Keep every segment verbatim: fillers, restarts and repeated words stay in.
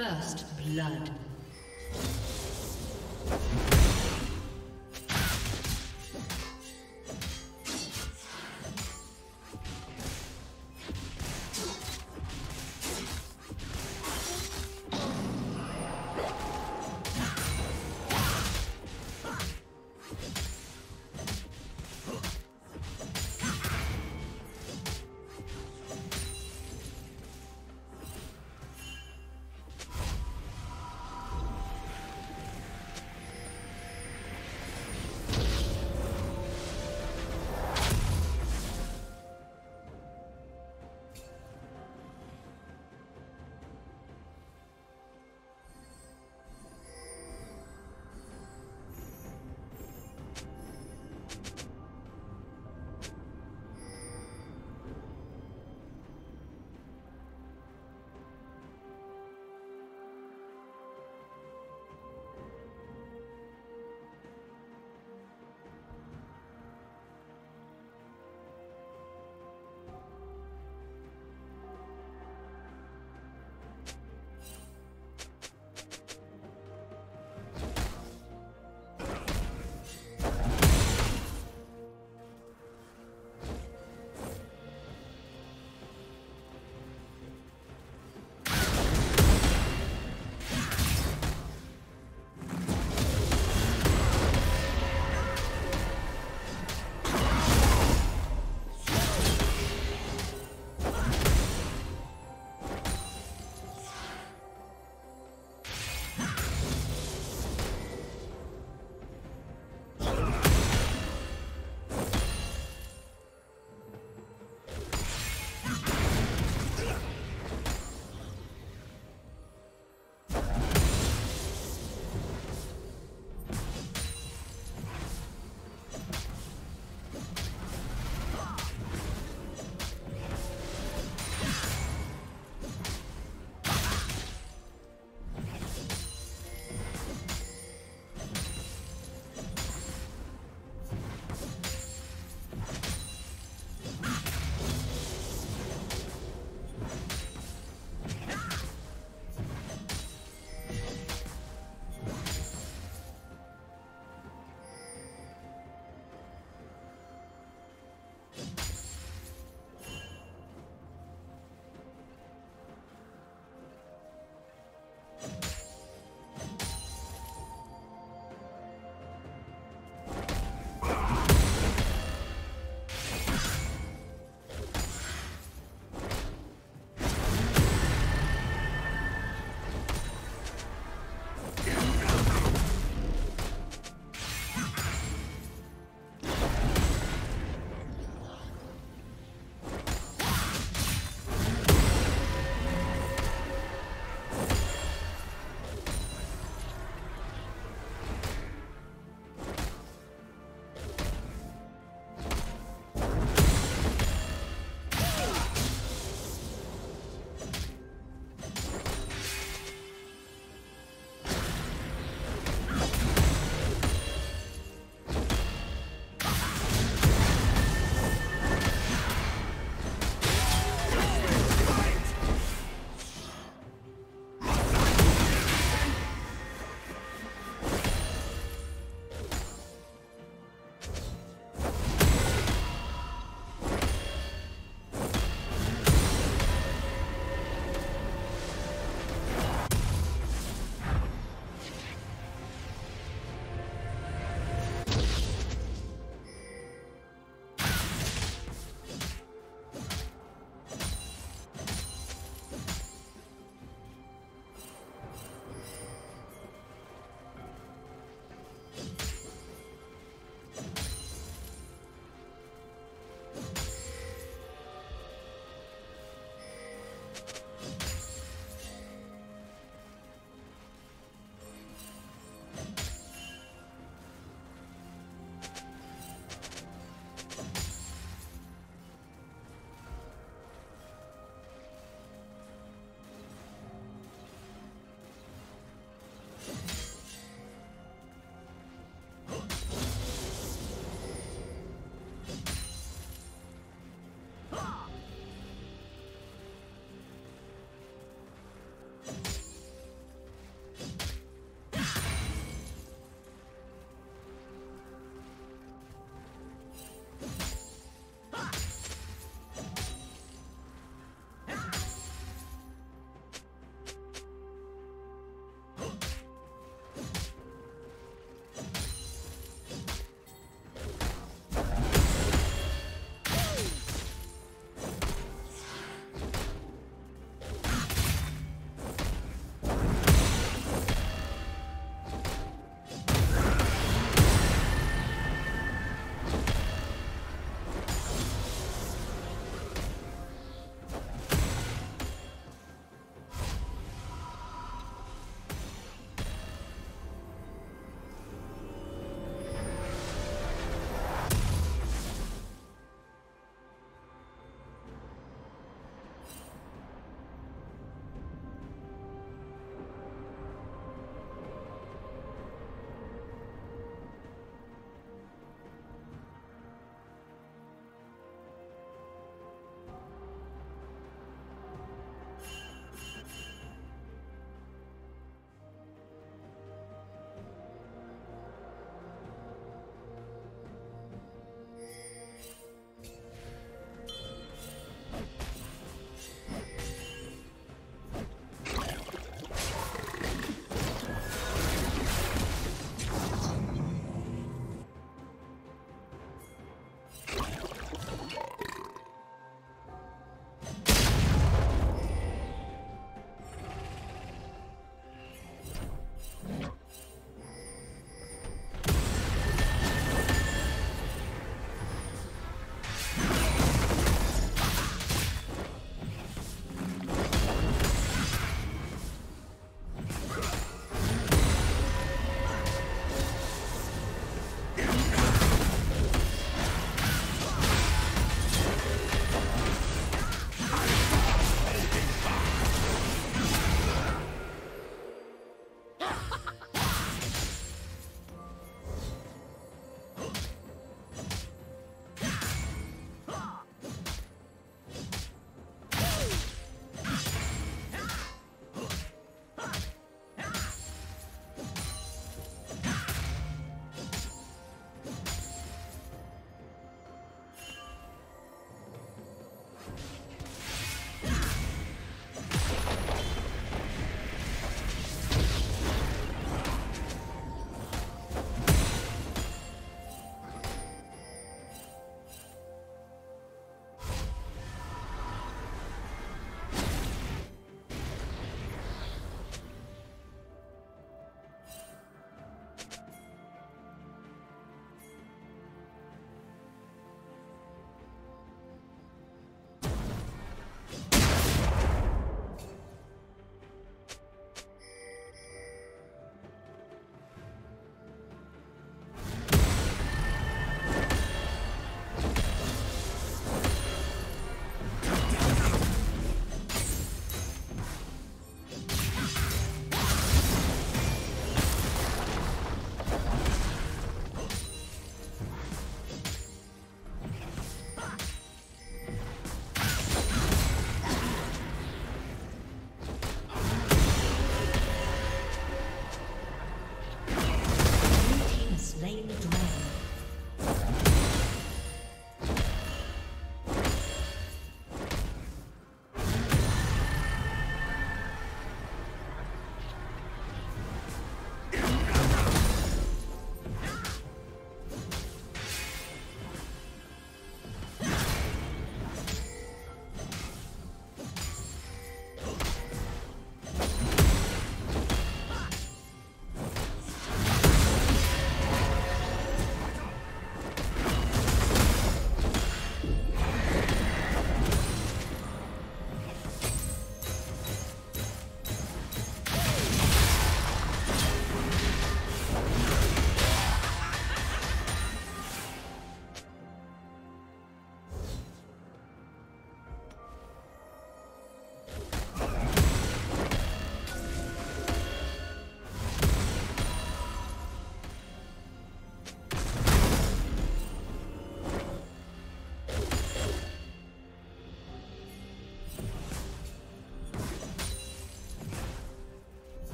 First blood.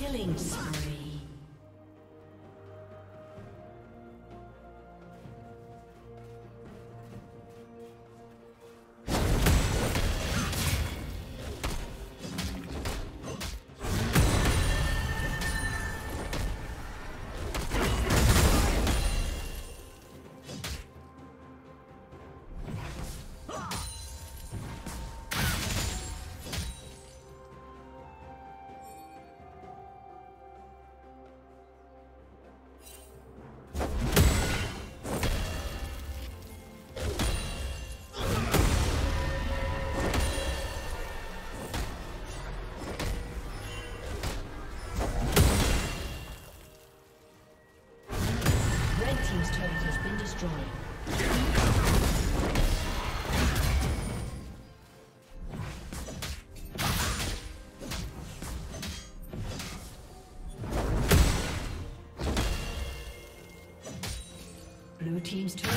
Killing spree. Blue team's turret.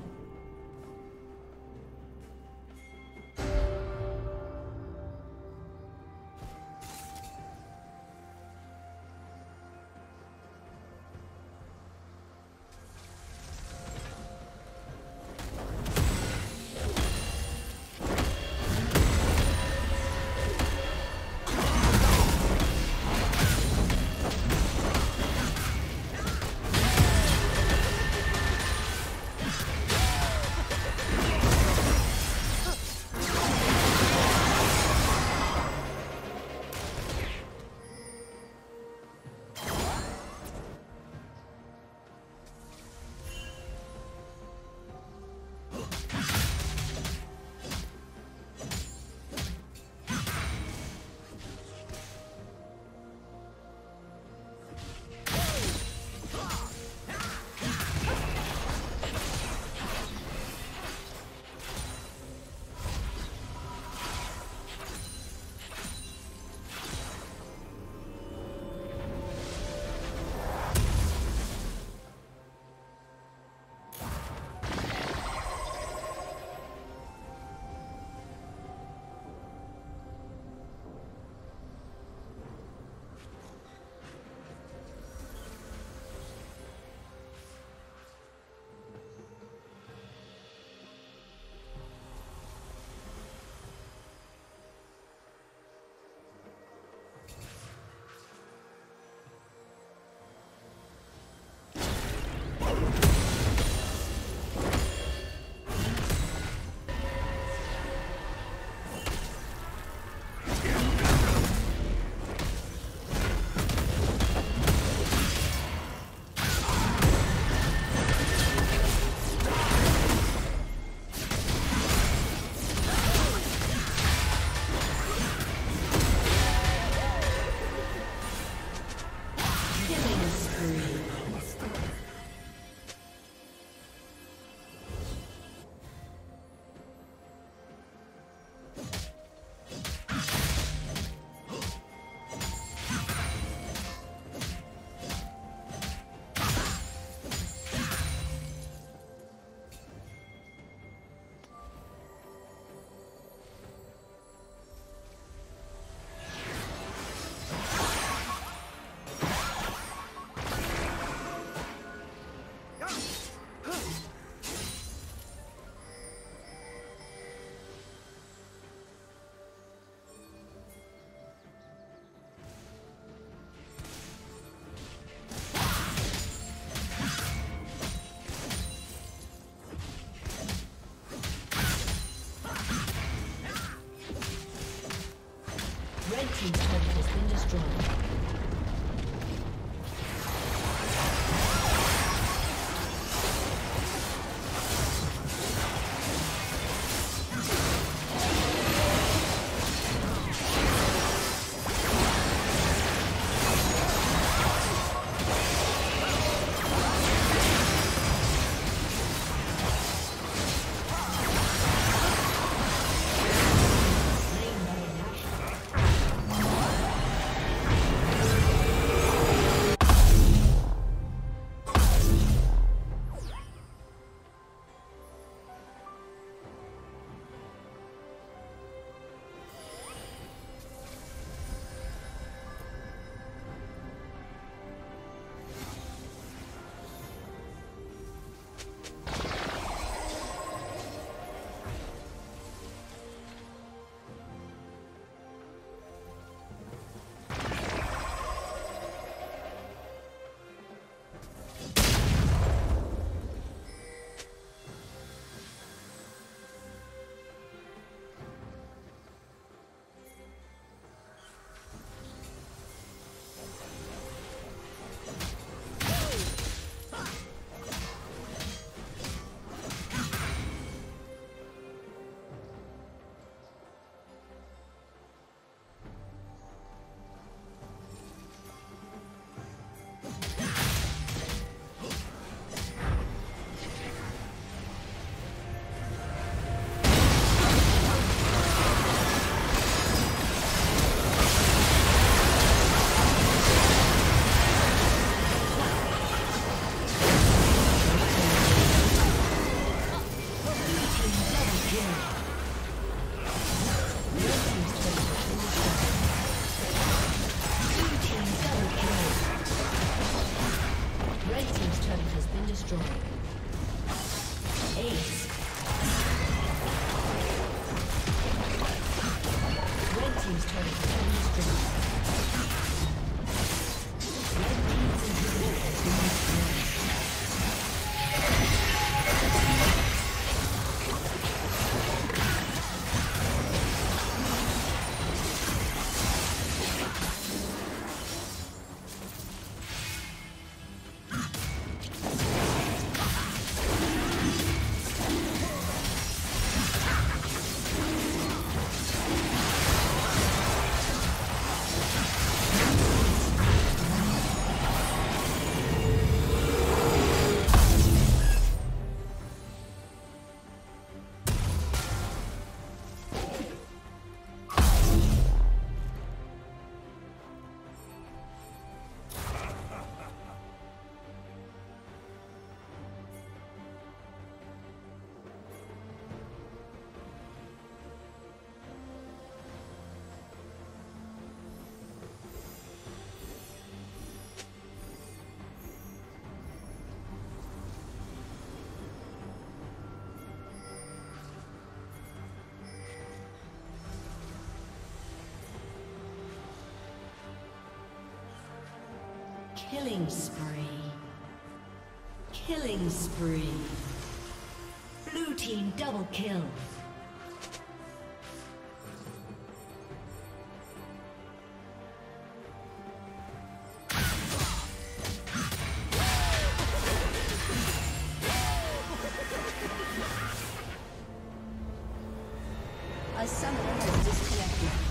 Team's turret has been destroyed. Killing spree. Killing spree. Blue team double kill. A summoner has disconnected.